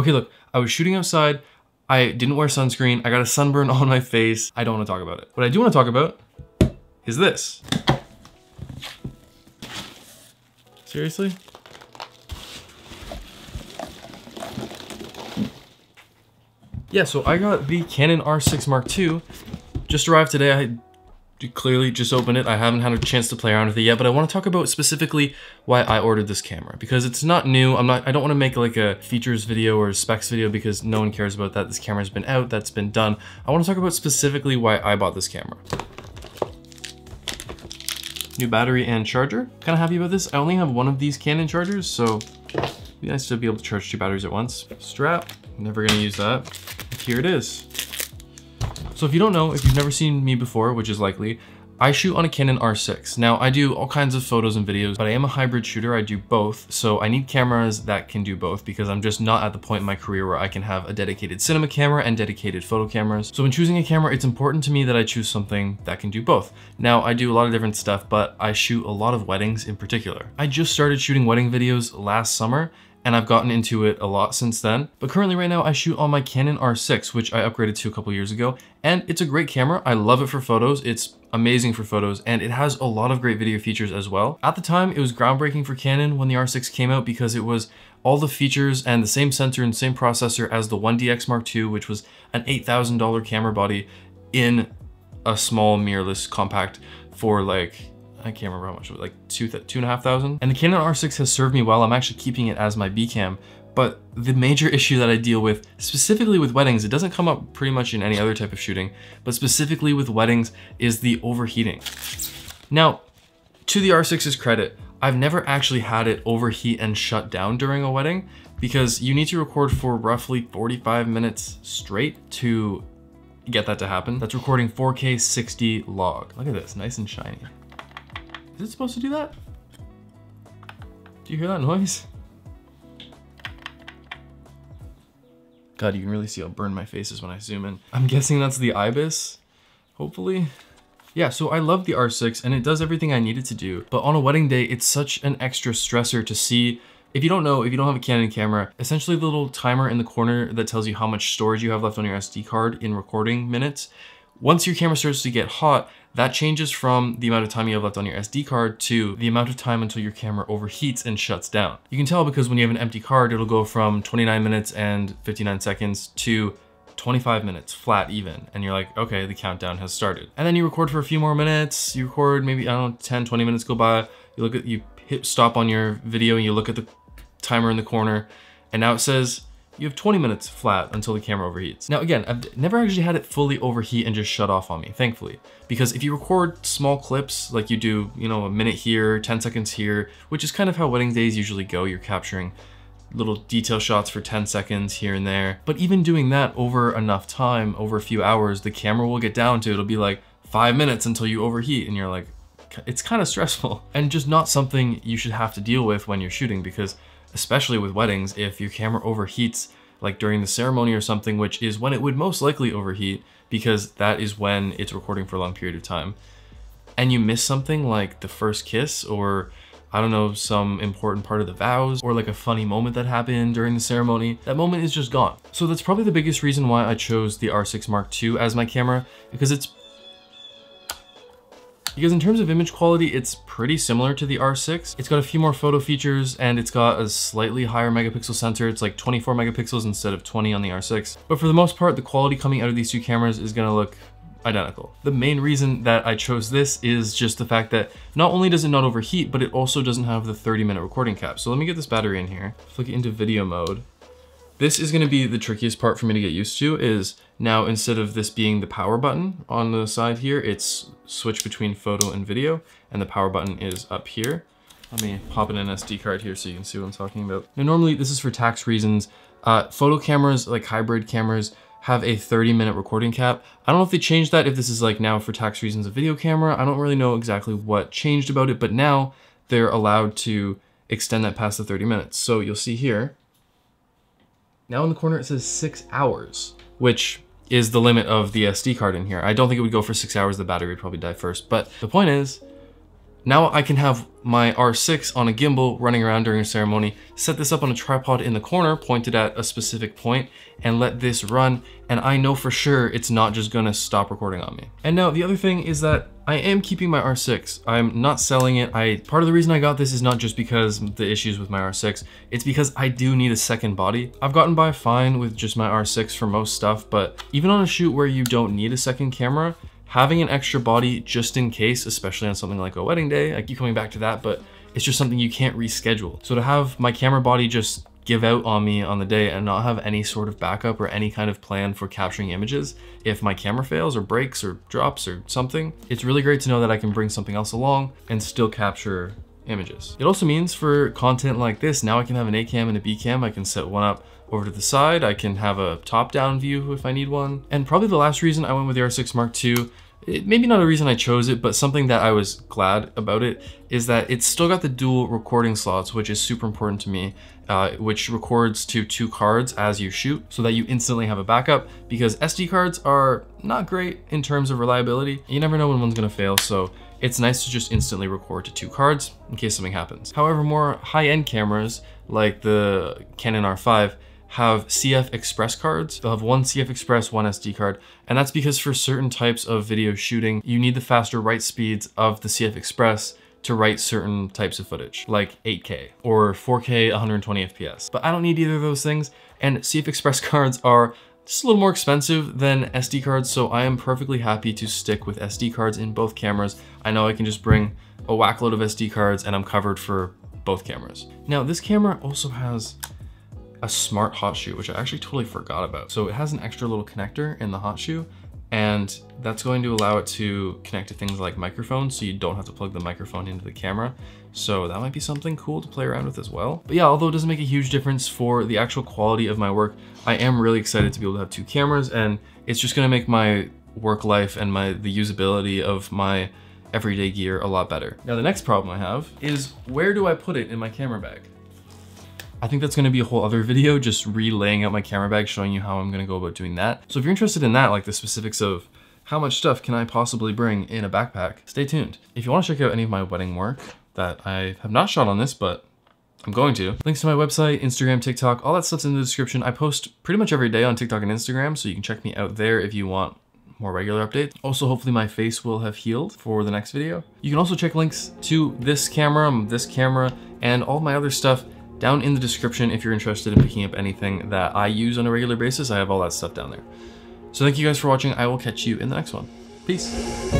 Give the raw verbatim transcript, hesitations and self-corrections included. Okay, look, I was shooting outside. I didn't wear sunscreen. I got a sunburn on my face. I don't want to talk about it. What I do want to talk about is this. Seriously? Yeah, so I got the Canon R six Mark two. Just arrived today. I clearly just opened it. I haven't had a chance to play around with it yet, but I want to talk about specifically why I ordered this camera, because it's not new. I'm not, I don't want to make like a features video or a specs video because no one cares about that. This camera's been out, that's been done. I want to talk about specifically why I bought this camera. New battery and charger. Kind of happy about this. I only have one of these Canon chargers, so it'd be nice to be able to charge two batteries at once. Strap. Never gonna use that. Here it is. So if you don't know, if you've never seen me before, which is likely, I shoot on a Canon R six. Now I do all kinds of photos and videos, but I am a hybrid shooter. I do both. So I need cameras that can do both because I'm just not at the point in my career where I can have a dedicated cinema camera and dedicated photo cameras. So when choosing a camera, it's important to me that I choose something that can do both. Now I do a lot of different stuff, but I shoot a lot of weddings in particular. I just started shooting wedding videos last summer, and I've gotten into it a lot since then. But currently right now I shoot on my Canon R six, which I upgraded to a couple years ago. And it's a great camera. I love it for photos. It's amazing for photos and it has a lot of great video features as well. At the time, it was groundbreaking for Canon when the R six came out because it was all the features and the same sensor and same processor as the one D X Mark two, which was an eight thousand dollar camera body in a small mirrorless compact for like, I can't remember how much, like two, two and a half thousand. And the Canon R six has served me well. I'm actually keeping it as my B cam, but the major issue that I deal with specifically with weddings, it doesn't come up pretty much in any other type of shooting, but specifically with weddings is the overheating. Now, to the R six's credit, I've never actually had it overheat and shut down during a wedding because you need to record for roughly forty-five minutes straight to get that to happen. That's recording four K sixty log. Look at this, nice and shiny. Is it supposed to do that? Do you hear that noise? God, you can really see how burned my face is when I zoom in. I'm guessing that's the IBIS, hopefully. Yeah, so I love the R six and it does everything I need it to do, but on a wedding day, it's such an extra stressor to see. If you don't know, if you don't have a Canon camera, essentially the little timer in the corner that tells you how much storage you have left on your S D card in recording minutes. Once your camera starts to get hot, that changes from the amount of time you have left on your S D card to the amount of time until your camera overheats and shuts down. You can tell because when you have an empty card, it'll go from twenty-nine minutes and fifty-nine seconds to twenty-five minutes flat even. And you're like, okay, the countdown has started. And then you record for a few more minutes. You record maybe, I don't know, ten, twenty minutes go by. You look at, you hit stop on your video and you look at the timer in the corner. And now it says, you have twenty minutes flat until the camera overheats. Now again, I've never actually had it fully overheat and just shut off on me, thankfully. Because if you record small clips, like you do, you know, a minute here, ten seconds here, which is kind of how wedding days usually go, you're capturing little detail shots for ten seconds here and there. But even doing that over enough time, over a few hours, the camera will get down to, it'll be like five minutes until you overheat and you're like, it's kind of stressful. And just not something you should have to deal with when you're shooting because especially with weddings, if your camera overheats, like during the ceremony or something, which is when it would most likely overheat because that is when it's recording for a long period of time, and you miss something like the first kiss or, I don't know, some important part of the vows or like a funny moment that happened during the ceremony, that moment is just gone. So that's probably the biggest reason why I chose the R six Mark two as my camera, because it's Because in terms of image quality, it's pretty similar to the R six. It's got a few more photo features and it's got a slightly higher megapixel sensor. It's like twenty-four megapixels instead of twenty on the R six. But for the most part, the quality coming out of these two cameras is gonna look identical. The main reason that I chose this is just the fact that not only does it not overheat, but it also doesn't have the thirty minute recording cap. So let me get this battery in here, flick it into video mode. This is gonna be the trickiest part for me to get used to is now instead of this being the power button on the side here, it's switch between photo and video and the power button is up here. Let me pop in an S D card here so you can see what I'm talking about. Now normally this is for tax reasons. Uh, photo cameras, like hybrid cameras, have a thirty minute recording cap. I don't know if they changed that, if this is like now for tax reasons a video camera. I don't really know exactly what changed about it, but now they're allowed to extend that past the thirty minutes. So you'll see here, now in the corner, it says six hours, which is the limit of the S D card in here. I don't think it would go for six hours. The battery would probably die first. But the point is, Now I can have my R six on a gimbal running around during a ceremony, set this up on a tripod in the corner pointed at a specific point, and let this run, and I know for sure it's not just gonna stop recording on me. And now the other thing is that I am keeping my R six. I'm not selling it. I part of the reason I got this is not just because the issues with my R six, it's because I do need a second body. I've gotten by fine with just my R six for most stuff, but even on a shoot where you don't need a second camera, having an extra body just in case, especially on something like a wedding day, I keep coming back to that, but it's just something you can't reschedule. So to have my camera body just give out on me on the day and not have any sort of backup or any kind of plan for capturing images, if my camera fails or breaks or drops or something, it's really great to know that I can bring something else along and still capture images. It also means for content like this, now I can have an A cam and a B cam. I can set one up over to the side. I can have a top-down view if I need one. And probably the last reason I went with the R six Mark two, it, maybe not a reason I chose it, but something that I was glad about it, is that it's still got the dual recording slots, which is super important to me, uh, which records to two cards as you shoot so that you instantly have a backup, because S D cards are not great in terms of reliability. You never know when one's gonna fail, so it's nice to just instantly record to two cards in case something happens. However, more high-end cameras like the Canon R five have C F Express cards. They'll have one C F Express, one S D card, and that's because for certain types of video shooting, you need the faster write speeds of the C F Express to write certain types of footage, like eight K or four K one hundred twenty F P S. But I don't need either of those things, and C F Express cards are just a little more expensive than S D cards, so I am perfectly happy to stick with S D cards in both cameras. I know I can just bring a whack load of S D cards and I'm covered for both cameras. Now, this camera also has a smart hot shoe, which I actually totally forgot about. So it has an extra little connector in the hot shoe, and that's going to allow it to connect to things like microphones, so you don't have to plug the microphone into the camera. So that might be something cool to play around with as well. But yeah, although it doesn't make a huge difference for the actual quality of my work, I am really excited to be able to have two cameras, and it's just gonna make my work life and my the usability of my everyday gear a lot better. Now, the next problem I have is, where do I put it in my camera bag? I think that's gonna be a whole other video, just relaying out my camera bag, showing you how I'm gonna go about doing that. So if you're interested in that, like the specifics of how much stuff can I possibly bring in a backpack, stay tuned. If you wanna check out any of my wedding work that I have not shot on this, but I'm going to, links to my website, Instagram, TikTok, all that stuff's in the description. I post pretty much every day on TikTok and Instagram, so you can check me out there if you want more regular updates. Also, hopefully my face will have healed for the next video. You can also check links to this camera, this camera, and all my other stuff down in the description if you're interested in picking up anything that I use on a regular basis. I have all that stuff down there. So thank you guys for watching. I will catch you in the next one. Peace.